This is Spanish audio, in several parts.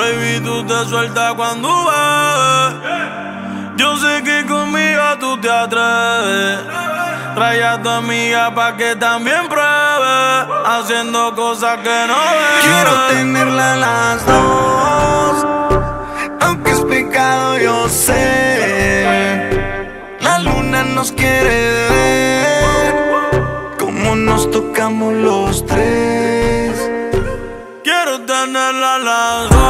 Baby, tú te sueltas cuando vas. Yo sé que conmigo tú te atreves. Trae a tu amiga pa' que también pruebe, haciendo cosas que no ves. Quiero tenerla las dos, aunque es pecado yo sé. La luna nos quiere ver, como nos tocamos los tres. Quiero tenerla las dos.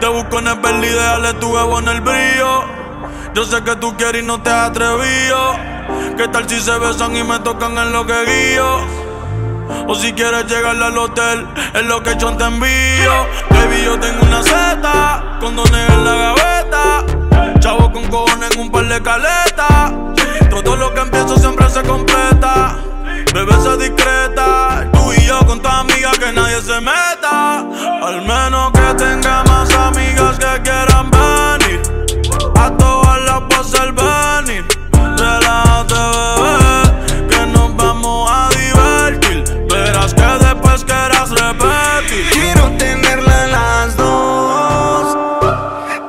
Te busco en el Berlí, déjale tu huevo en el brillo. Yo sé que tú quieres y no te has atrevido. ¿Qué tal si se besan y me tocan en lo que guío? O si quieres llegar al hotel, es lo que yo te envío. Baby, yo tengo una seta, condones en la gaveta, chavo con cojones en un par de caletas. Todo lo que empiezo siempre se completa. Bebé, sé discreta, tú y yo con tu amiga, que nadie se meta. Al menos que tenga más amigas que quieran venir, a todas las voy a hacer venir. Relájate, bebé, que nos vamos a divertir. Verás que después querrás repetir. Quiero tenerla las dos,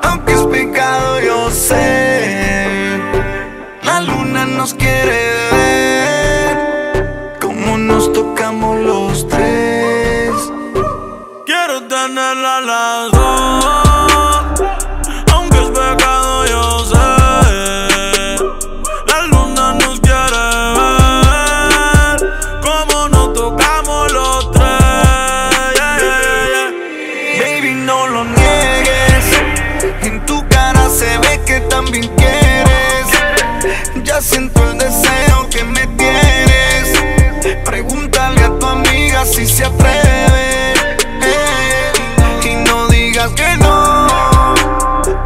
aunque es pecado yo sé. La luna nos quiere ver, como nos tocamos los tres. Quiero tenerla las dos, aunque es pecado yo sé. La luna nos quiere ver, como nos tocamos los tres. Yeah, yeah, yeah. Baby, no lo niegues, en tu cara se ve que también quieres. Ya siento el deseo que me tienes. Pregúntale a tu amiga si se atreve. Que no,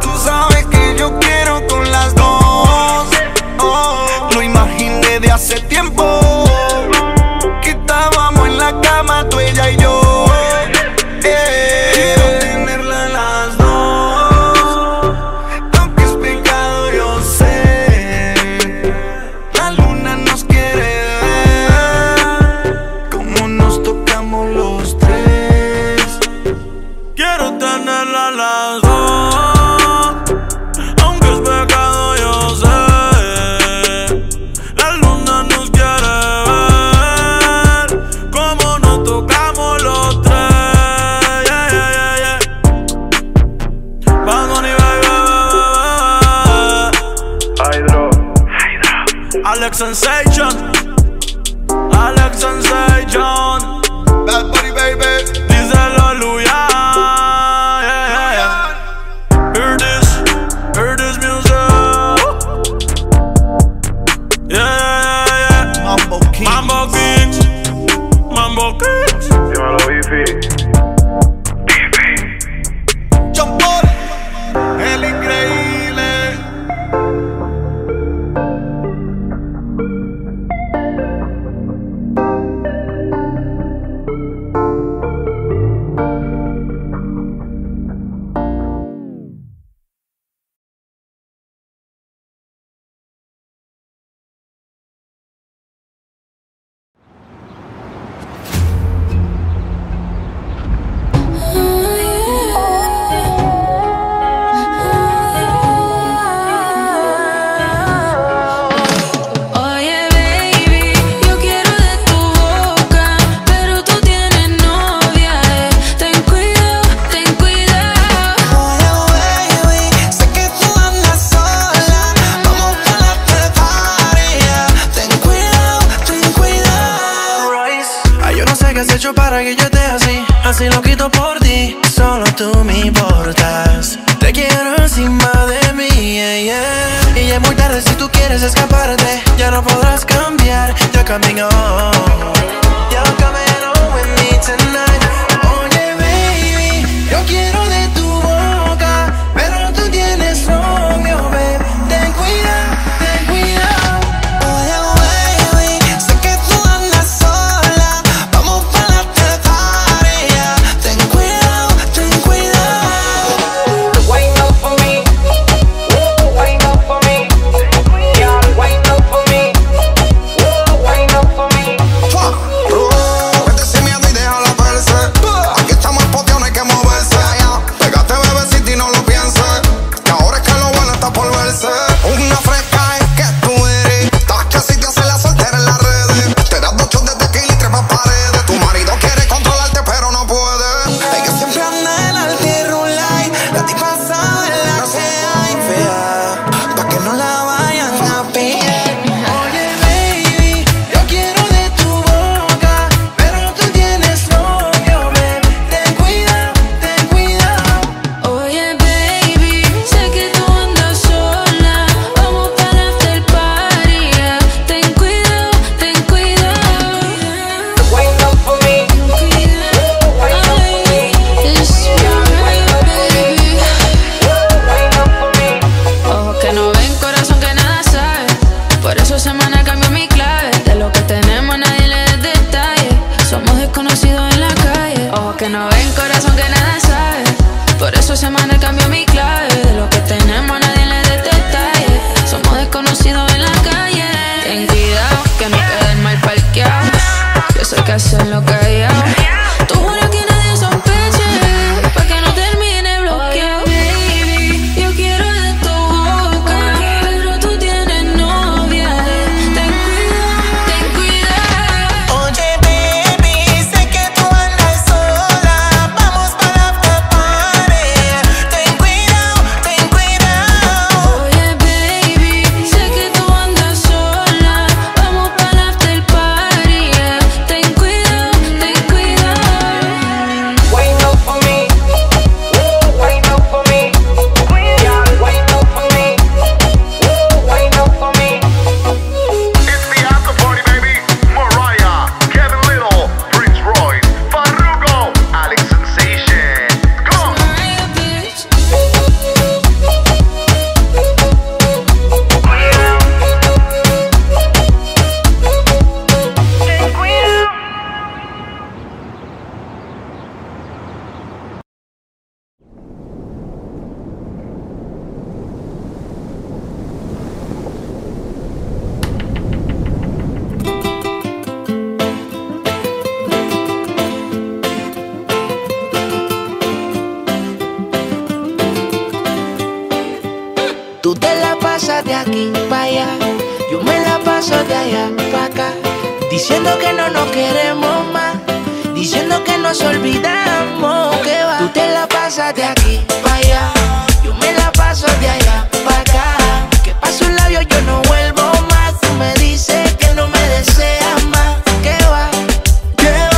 tú sabes que yo quiero con las dos. Oh, lo imaginé de hace tiempo, que estábamos en la cama tú, ella y yo. Quiero tenerla las dos, aunque es pecado yo sé. La luna nos quiere ver, como nos tocamos los tres. Quiero tenerla las dos, aunque es pecado yo sé. La luna nos quiere ver, como nos tocamos los tres. Yeah, yeah, yeah. Bad Bunny, baby. Hydro, Alex Sensation, Alex Sensation. Bad Bunny, baby. Díselo, aleluya. que no ven, corazón que nada sabe. Por eso semana cambió mi clave. De lo que tenemos a nadie le detesta. Somos desconocidos en la calle. Ten cuidado que no quede el mal parqueado. Yo sé que hacer lo que hay. Tú juras que nadie sospeche, pa' que no termine bloqueado. Baby, yo quiero de tu boca, pero tú tienes novia. Ten cuidado. Oye, baby, sé que tú andas sola. Vamos para la party. Ten cuidado, ten cuidado. Oye, baby, sé que tú andas sola. Vamos para la after party. Ten cuidado, ten cuidado. Wait up for me. Wait up for me. Wait up for me. Wait up for me. It's the after party, baby. Mariah, Kevin Little, Prince Royce, Farruko, Alex Sensation. Go! Mariah, bitch. Ten cuidado. Tú te la pasas de aquí para allá, yo me la paso de allá para acá, diciendo que no nos queremos más, diciendo que nos olvidamos, que va. Tú te la pasas de aquí para allá, yo me la paso de allá para acá, que paso un labio yo no vuelvo más, tú me dices que no me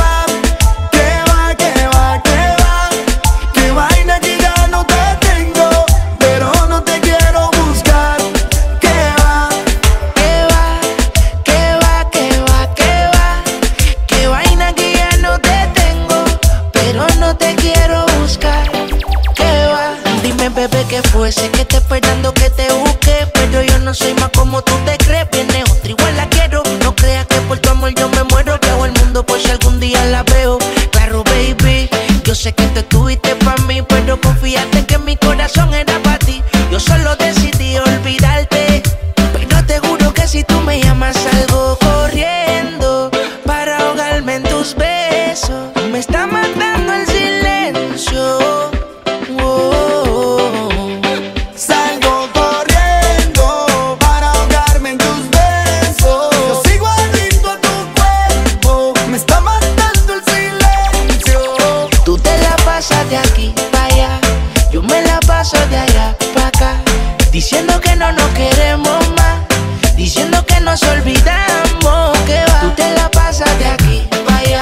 deseas más, que va. Que va, que va, que va, que va, que vaina que ya no te tengo, pero no te quiero buscar. Que va, que va, que va, que va, que va, que vaina que ya no te tengo, pero no te quiero buscar. Que va. Dime, bebé, que fue, sé que te esperando que te busque, pero yo no soy más como tú te crees. Viene otra igual la quiero, no creas que por tu amor yo me muero. Que hago el mundo por si algún día la veo. Claro, baby, yo sé que tú estuviste para mí, pero confiaste que mi corazón era para ti. Yo solo decidí olvidarte, pero te juro que si tú me llamas salgo corriendo para ahogarme en tus besos. Me está matando el silencio. Oh. Salgo corriendo para ahogarme en tus besos. Yo sigo adicto a tu cuerpo, me está matando el silencio. Tú te la pasas de aquí para allá, yo me la paso de allá para acá, diciendo que no nos queremos más, diciendo que nos olvidamos, que va. Tú te la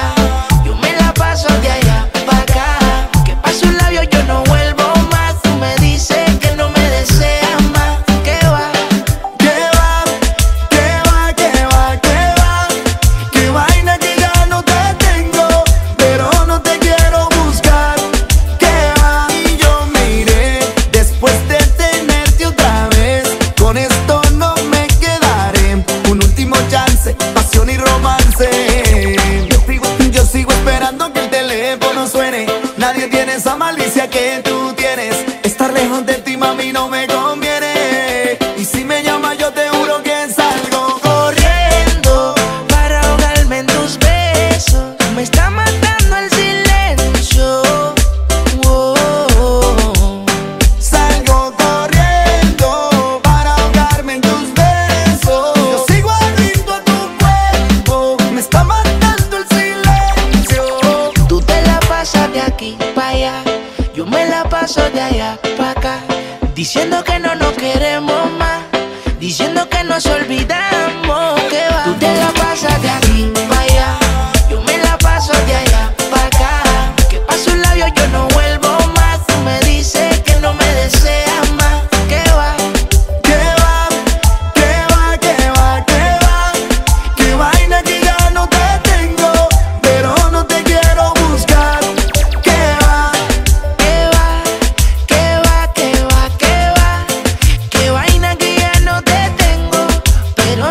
pasas de aquí para allá, yo me la paso de allá para acá, que paso un labio yo no vuelvo más, tú me dices que no me deseas más, que va. Que va, que va, que va, que va, que vaina que ya no te tengo, pero no te quiero buscar. Que va. Y yo me iré después de tenerte otra vez, con esto no me quedaré. Un último chance, pasión y romance. Yo sigo esperando que el teléfono suene, nadie tiene esa malicia que tú tienes. Estar lejos de ti, mami, no me conviene. Y si me llamas yo te juro que salgo corriendo para ahogarme en tus besos. Me está matando el silencio. Oh. Salgo corriendo para ahogarme en tus besos. Yo sigo adicto a tu cuerpo, me está matando el silencio. Tú te la pasas de aquí para allá, yo me la paso de allá para acá, diciendo que no nos queremos más, diciendo que nos olvidamos, que va. Tú te la pasas de aquí para allá, yo me la paso de allá para acá, que paso un labio yo no vuelvo más, tú me dices que no me deseas más, que va. Que va, que va, que va, que va, que vaina que ya no te tengo, pero no te quiero buscar. Que va. Que va, que va, que va, que va, que vaina que ya no te tengo, pero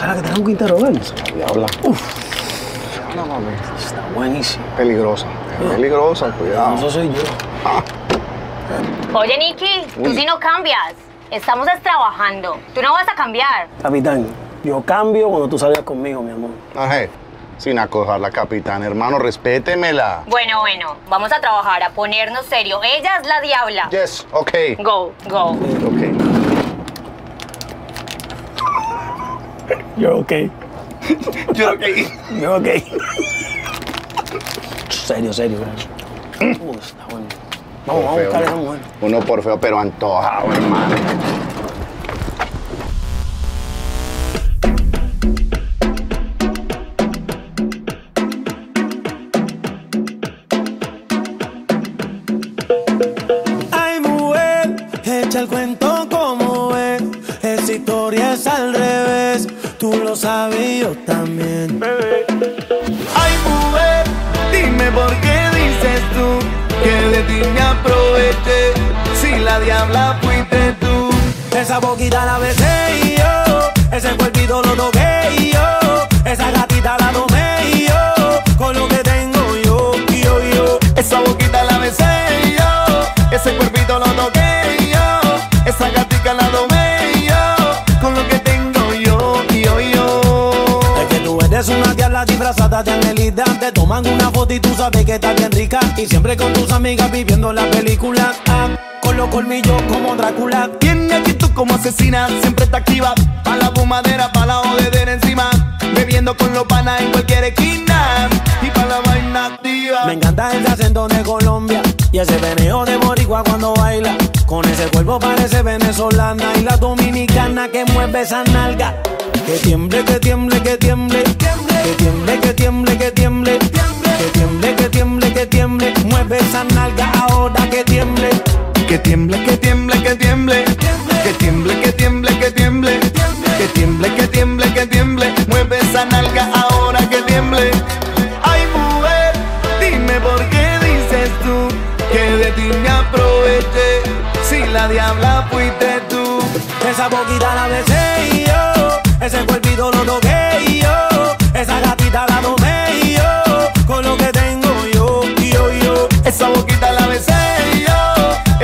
¿Sabes que tenemos que interrogarnos? Diabla. Uf. Diabla, mami. Está buenísimo. Peligrosa. Es peligrosa, cuidado. Eso soy yo. Ah. Oye, Nicky, tú sí no cambias. Estamos trabajando. Tú no vas a cambiar. Capitán, yo cambio cuando tú salgas conmigo, mi amor. Ajá. Sin acojarla, capitán. Hermano, respétemela. Bueno, bueno. Vamos a trabajar, a ponernos serio. Ella es la diabla. Yes, ok. Go, go. Ok. You're okay. You're okay. You're okay. Serio, serio. Está bueno. Vamos, vamos a buscar a esa mujer. Uno por feo, pero antojado, hermano. Ay, mujer, echa el cuento como es. Esa historia es al revés. Tú lo sabes, yo también. Bebé. Ay, mujer, dime por qué dices tú que de ti me aproveché, si la diabla fuiste tú. Esa boquita la besé yo, ese cuerpito lo toqué yo, esa gatita la tomé yo, con lo que tengo yo. Esa boquita la besé yo, ese cuerpito lo toqué yo, esa gatita la tomé yo, con lo que tengo yo. Es que tú eres una diabla disfrazada de angelita. Te toman una foto y tú sabes que estás bien rica, y siempre con tus amigas viviendo la película. Ah, con los colmillos como Drácula. Tiene actitud como asesina, siempre está activa. Pa' la fumadera, pa' la jodedera encima. Bebiendo con los panas en cualquier esquina. Y pa' la vaina activa. Me encanta ese acento de Colombia y ese veneo de boricua cuando baila. Con ese cuerpo parece venezolana, y la dominicana que mueve esa nalga. Que tiemble, que tiemble, que tiemble, que tiemble, que tiemble, que tiemble, que tiemble, que tiemble, que tiemble, mueve esa nalga ahora que tiemble, que tiemble, que tiemble, que tiemble, que tiemble, que tiemble, que tiemble, que tiemble, que tiemble, que tiemble, mueve esa nalga ahora que tiemble. Ay, mujer, dime por qué dices tú que de ti me aproveché, si la diabla fuiste tú. Esa boquita la besé yo, ese cuerpito lo toqué yo, esa gatita la tomé yo, con lo que tengo yo. Esa boquita la besé yo,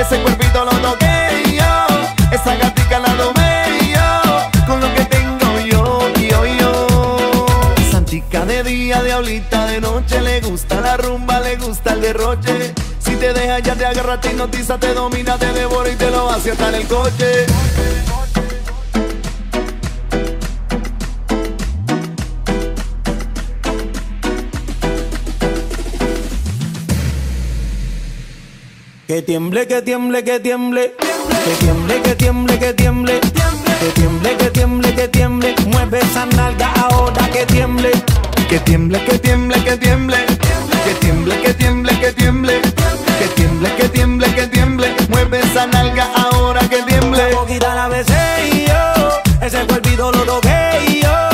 ese cuerpito lo toqué yo, esa gatita la tomé yo, con lo que tengo yo. Santica de día, diablita de noche, le gusta la rumba, le gusta el derroche. Si te deja ya te agarra, te hipnotiza, te domina, te devora y te lo hace hasta en el coche. Que tiemble, que tiemble, que tiemble, que tiemble, que tiemble, que tiemble, que tiemble, que tiemble, que tiemble, mueve esa nalga ahora que tiemble, que tiemble, que tiemble, que tiemble, que tiemble, que tiemble, que tiemble, que tiemble, que tiemble, que tiemble, mueve esa nalga ahora que tiemble. Esa boquita la besé yo, ese cuerpito lo toqué yo,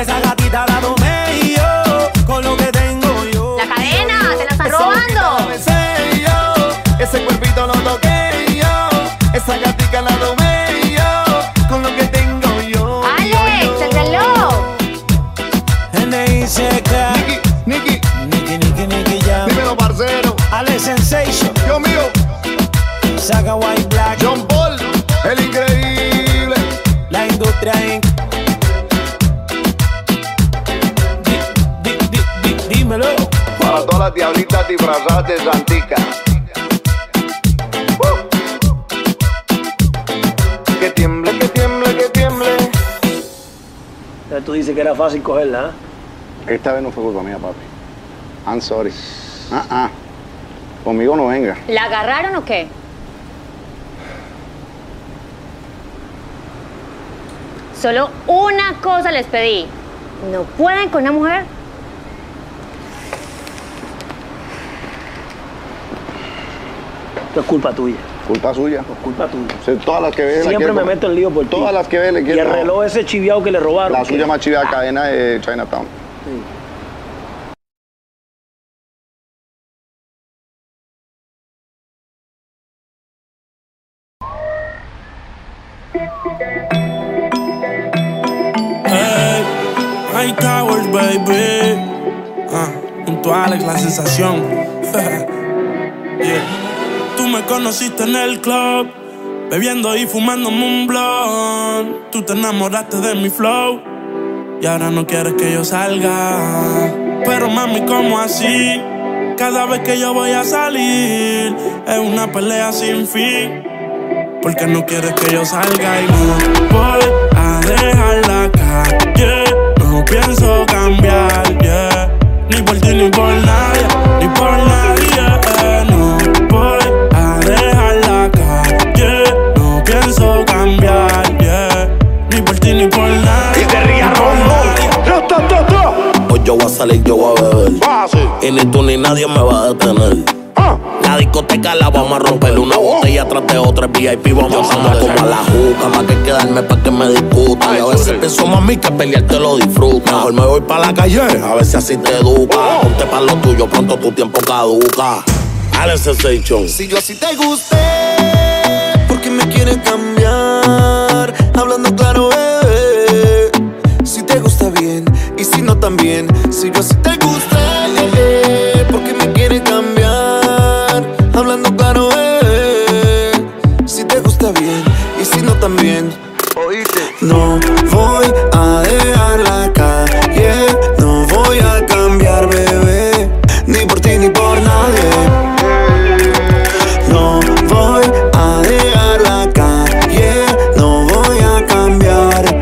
esa gatita la tomé yo, con lo que tengo yo. La cadena, se la están robando. Ese cuerpito lo toqué yo, esa gatica la tomé yo, con lo que tengo yo. ¡Alex, el reloj! N.I.C.K. Nicky ya. Dímelo, parcero. Alex Sensation. Dios mío. Saga White Black. John Paul, el increíble. La industria en... Dímelo. Para todas las diablitas disfrazadas de santica. Que tiemble, que tiemble, que tiemble. Ya tú dices que era fácil cogerla, ¿eh? Esta vez no fue culpa mía, papi. I'm sorry. Conmigo no venga. ¿La agarraron o qué? Solo una cosa les pedí. ¿No pueden con una mujer? Esto es culpa tuya. Culpa suya. Pues culpa tuya. O sea, todas las que ves. Siempre me meto en lío por ti. Todas las que ves le quiero. Y el reloj ese chiviao que le robaron. La suya más chiviao, cadena de Chinatown. Sí. like cowards, baby. Junto a Alex, la sensación. Tú me conociste en el club, bebiendo y fumándome un blunt. Tú te enamoraste de mi flow y ahora no quieres que yo salga. Pero mami, ¿cómo así? Cada vez que yo voy a salir es una pelea sin fin, porque no quieres que yo salga. Y no voy a dejar la calle, no pienso cambiar, yeah. Ni por ti, ni por nadie, ni por nadie. No voy a dejar la calle, no pienso cambiar, yeah. Ni por ti, ni por nadie. Y te rías, hoy yo voy a salir, yo voy a beber, y ni tú ni nadie me va a detener. La discoteca la vamos a romper, una botella tras de otra, VIP vamos a andar como a la juca, más que quedarme pa' que me discutan. Y a veces pienso, mami, que pelear te lo disfruta. Mejor me voy pa' la calle, a ver si así te educa. Ponte pa' lo tuyo, pronto tu tiempo caduca. Alex Sensation. Si yo así te gusté, ¿por qué me quieres cambiar? Hablando claro, bebé, si te gusta bien, y si no también. Si yo así te gusté, ¿por qué me quieres cambiar? Hablando claro, si te gusta bien y si no también. Oíste. No voy a dejar la calle, no voy a cambiar, bebé, ni por ti ni por nadie. No voy a dejar la calle, no voy a cambiar,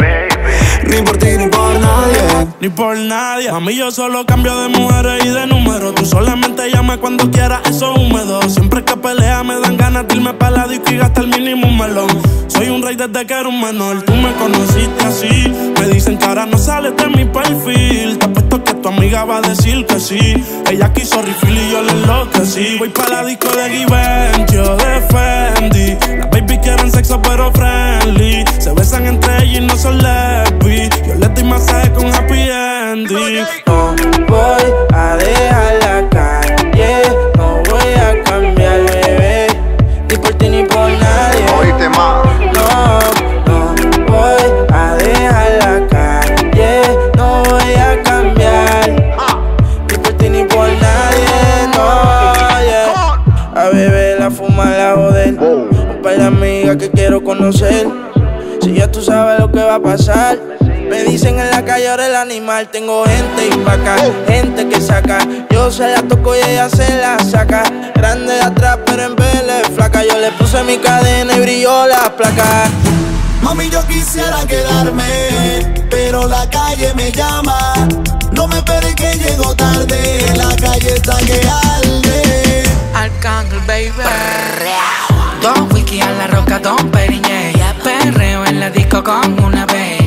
ni por ti ni por nadie. Ni por nadie. A mí yo solo cambio de mujeres y de número. Tú solamente llama cuando quieras, eso es húmedo. Siempre que pelea me dan ganas de irme pa' la disco y gastar mínimo un melón. Soy un rey desde que era un menor. Tú me conociste así. Me dicen que ahora no sales de mi perfil. Te apuesto que tu amiga va a decir que sí. Ella quiso refill y yo le enloquecí. Voy pa' la disco de Givenchy, yo de Fendi. Las baby quieren sexo pero friendly. Se besan entre ellas y no son lesbi. Yo les doy masaje con happy ending. No voy a dejar la calle, no voy a cambiar, bebé, ni por ti ni por nadie. Oíste, ma. No voy a dejar la calle, no voy a cambiar, ni por ti ni por nadie. No, yeah. A beber, a fumar, a joder, un par de amigas que quiero conocer. Si ya tú sabes lo que va a pasar. Me dicen en la calle ahora el animal. Tengo gente opaca, gente que saca. Yo se la toco y ella se la saca. Grande de atrás pero en vela es flaca. Yo le puse mi cadena y brilló la placa. Mami, yo quisiera quedarme, pero la calle me llama. No me esperes que llego tarde, la calle está que arde. Arcángel, baby. Don Wiki a la roca, Don Periñé. Perreo en la disco con una vez.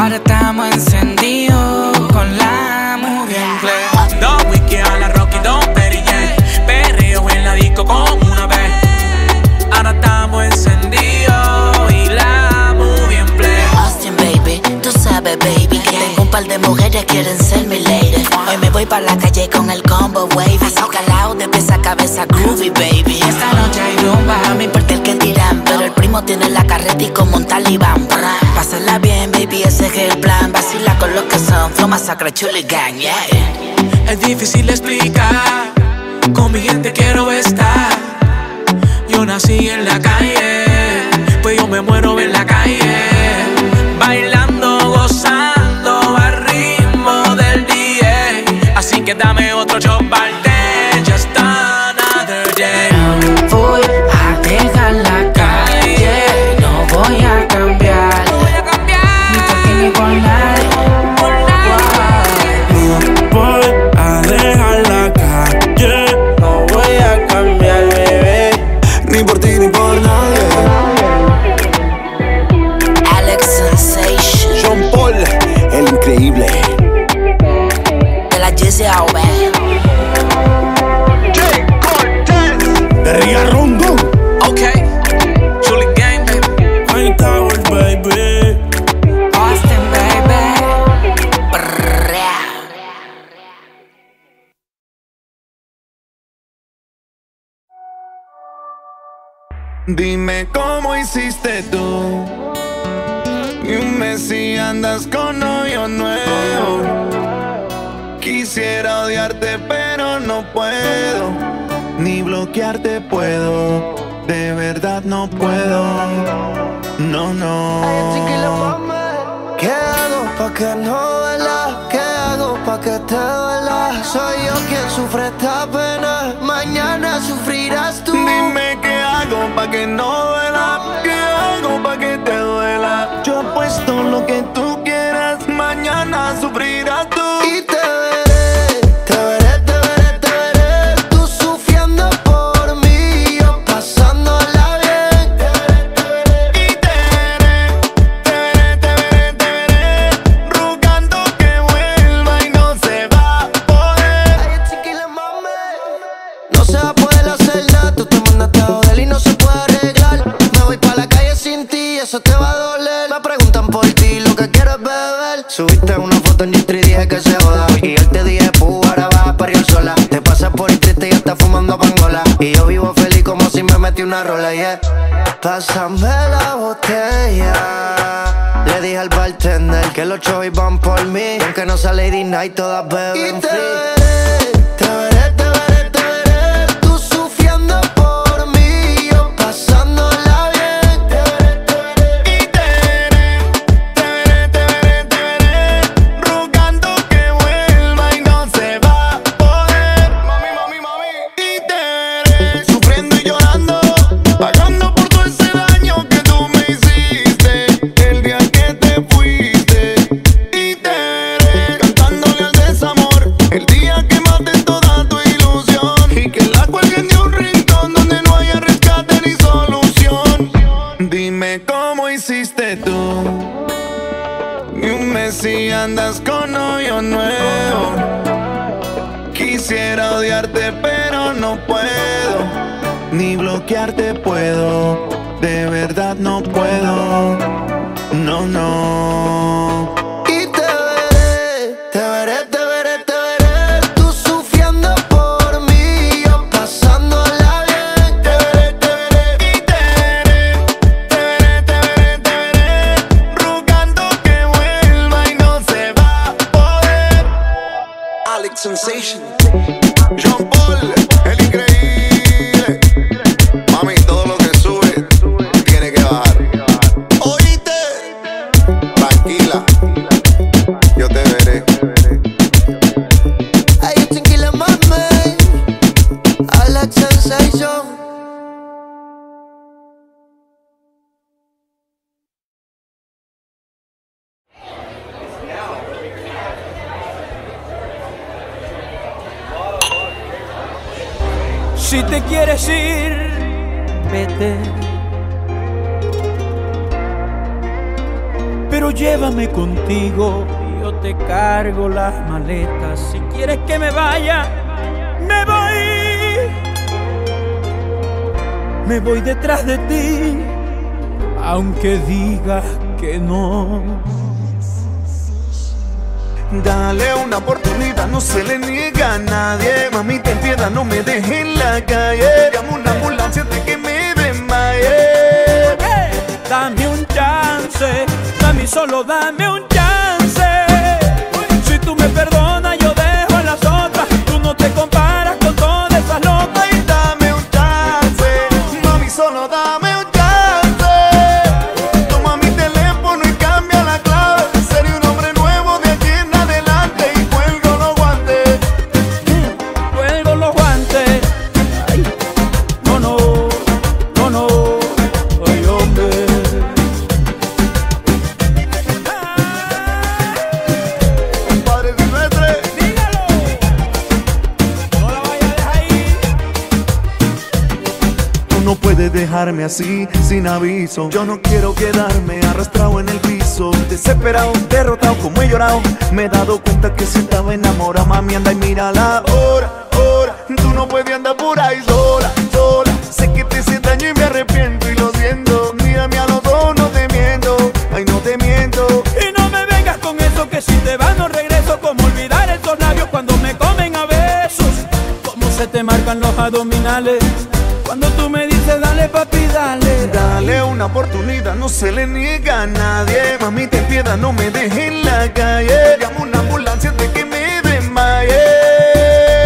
Ahora estamos encendidos con la mujer inglés. Dos whisky a la Rocky, dos Perrier. Perreo en la disco como una vez. Ahora estamos encendidos y la mujer inglés. Austin, baby, tú sabes, baby, que tengo un par de mujeres quieren ser mi lady. Hoy me voy pa' la calle con el combo wave. Paso calado de pieza a cabeza, groovy, baby. Esta noche hay rumba, a mi parte el que dirán. Pero el primo tiene la carreta y como un talibán. Pásala bien, baby, ese es el plan. Vacila con los que son flow, masacre, chuli gang, yeah. Es difícil explicar, con mi gente quiero estar. Yo nací en la calle, pues yo me muero en la calle. Bailando, gozando, al ritmo del DJ. Así que dame otro shot, parte, just another day. No voy a dejar la calle, no voy a cambiar. Dime cómo hiciste tú Y un mes si andas con novio nuevo. Quisiera odiarte pero no puedo, ni bloquearte puedo, de verdad no puedo. No, no. ¿Qué hago pa' que no duela? ¿Qué hago pa' que te duela? Soy yo quien sufre esta pena, mañana sufrirás tú. Dime qué hago pa' que no duela, qué hago pa' que te duela. Yo apuesto lo que tú quieras, mañana sufrirás tú. Y te subiste una foto en Instagram y dije que se joda. Y yo te dije, pu, ahora vas a parir sola. Te pasas por el triste y estás fumando pangola. Y yo vivo feliz como si me metí una rola, yeah. Pásame la botella, le dije al bartender que los chovis van por mí. Y aunque no sea Lady Night, todas beben free. Te veré, te veré, te veré, tú sufriendo por mí, yo pasándola. Si andas con novio nuevo, quisiera odiarte pero no puedo, ni bloquearte puedo, de verdad no puedo. No, no. Alex Sensation, John Paul, el increíble. Mami, todo lo que sube tiene que bajar. Oíste, tranquila, yo te veré. Ay, tranquila, mami. Alex Sensation. Si te quieres ir, vete, pero llévame contigo, yo te cargo las maletas. Si quieres que me vaya, me voy. Me voy detrás de ti, aunque digas que no. Dale una oportunidad, no se le niega a nadie. Mami, ten piedad, no me dejes en la calle. Llamo una ambulancia antes que me desmaye. Dame un chance, mami, solo dame un chance. Si tú me perdonas, yo dejo a las otras. Tú no te comparas con todas esas locas. Y dame un chance, mami, solo dame. Dejarme así, sin aviso. Yo no quiero quedarme arrastrado en el piso. Desesperado, derrotado, como he llorado. Me he dado cuenta que si estaba enamorada. Mami, anda y mira la hora, hora. Tú no puedes andar por ahí sola, sola. Sé que te hice daño y me arrepiento y lo siento. Mírame a los dos, no te miento. Ay, no te miento. Y no me vengas con eso, que si te vas no regreso. Como olvidar esos labios cuando me comen a besos. Como se te marcan los abdominales. Cuando tú me dices dale papi, dale, dale una oportunidad, no se le niega a nadie. Mami, ten piedad, no me dejes en la calle. Llamo una ambulancia antes que me desmaye.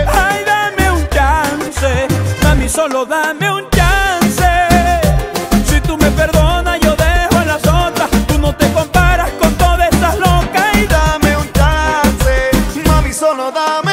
Ay, dame un chance, mami, solo dame un chance. Si tú me perdonas, yo dejo a las otras. Tú no te comparas con todas estas locas. Ay, dame un chance, mami, solo dame.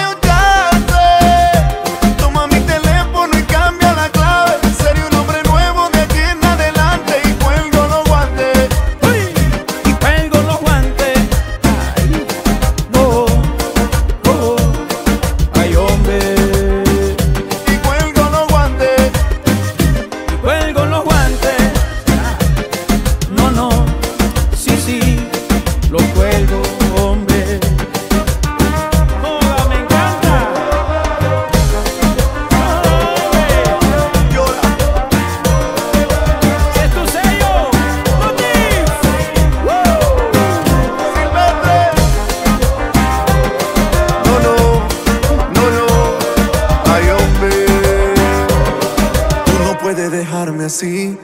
Puede dejarme así.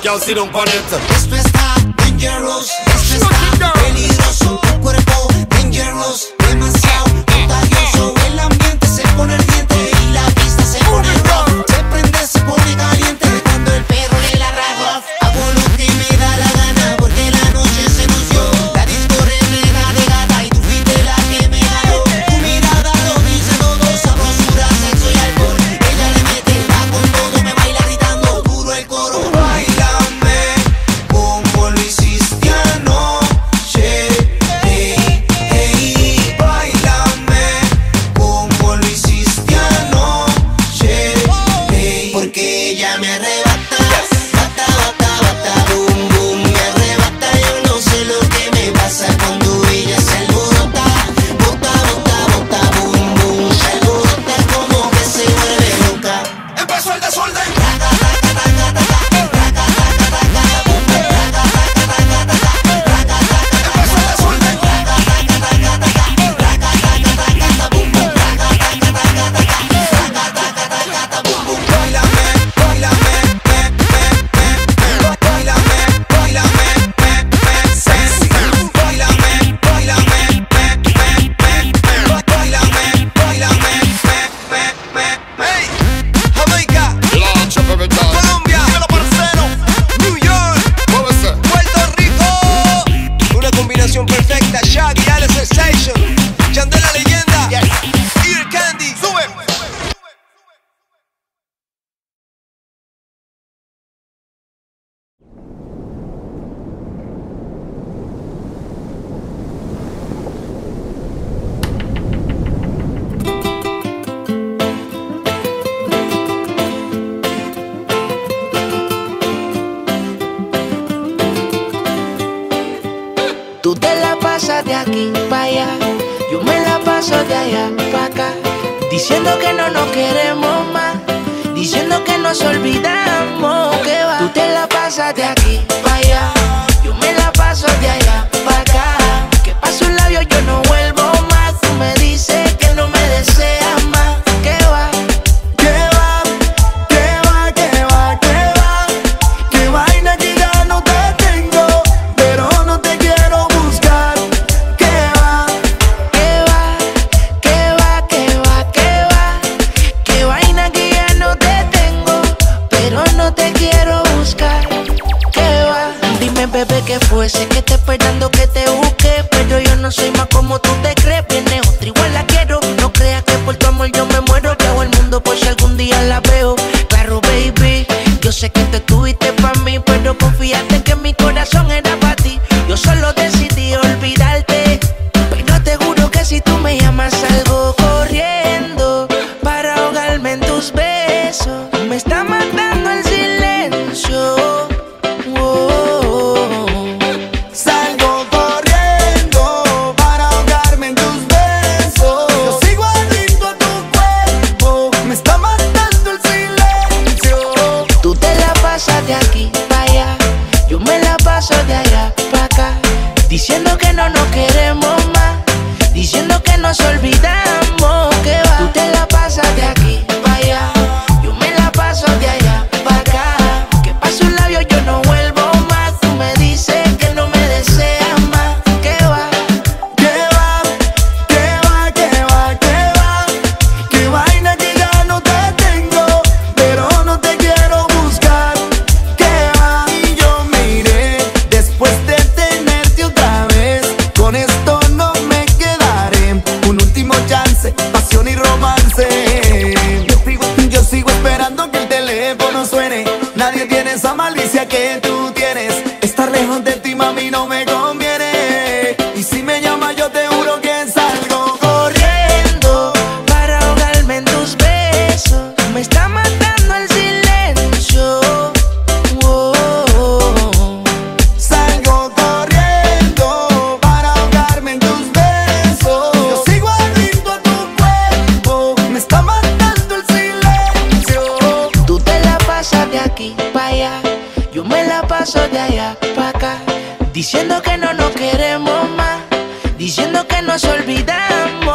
Girl, sit down on it. Esto está dangerous, esto está peligroso. Tu cuerpo dangerous, demasiado contagioso. El ambiente se pone ardiente y la pista se pone roja. Se prende, se pone caliente cuando el perro le la raja. Hago lo que me da la gana porque la noche se nos dio. La disco repleta de gata y tú fuiste la que me ganó. Tu mirada lo dice todo, sabrosura, sexo y alcohol. Ella le mete el taco con todo, me baila gritando duro el coro. Bailame como de aquí para allá, yo me la paso de allá para acá, diciendo que no nos queremos más, diciendo que nos olvidamos, que va. Tú te la pasas de aquí para allá, yo me la paso de allá para acá, que paso un labio yo no vuelvo más, tú me dices que no me deseas más, que va. ¿Qué fue? Sé que estoy esperando que te busque, pero yo no soy más como tú te crees. Viene otra, igual la quiero. No creas que por tu amor yo me muero. Que hago el mundo por si algún día la veo. Claro, baby, yo sé que tú estuviste para mí, pero confiaste que mi corazón era para ti. Yo solo decidí olvidarte, pero te juro que si tú me llamas salgo corriendo para ahogarme en tus besos. Me está matando el silencio. Diciendo que no nos queremos más, diciendo que nos olvidamos, que va. Tú te la pasas de aquí para allá, yo me la paso de allá para acá, que paso un labio yo no vuelvo más, tú me dices que no me deseas más, que va. Que va, que va, que va, que va, que vaina que ya no te tengo, pero no te quiero buscar, que va. Y yo me iré después de pasión y romance. Yo sigo esperando que el teléfono suene. Nadie tiene esa malicia que tú tienes. Estar lejos de ti, mami, no me conviene. Y si me llamas, yo te juro que salgo corriendo para ahogarme en tus besos. Me está matando el silencio. Yo me la paso de allá para acá, diciendo que no nos queremos más, diciendo que nos olvidamos.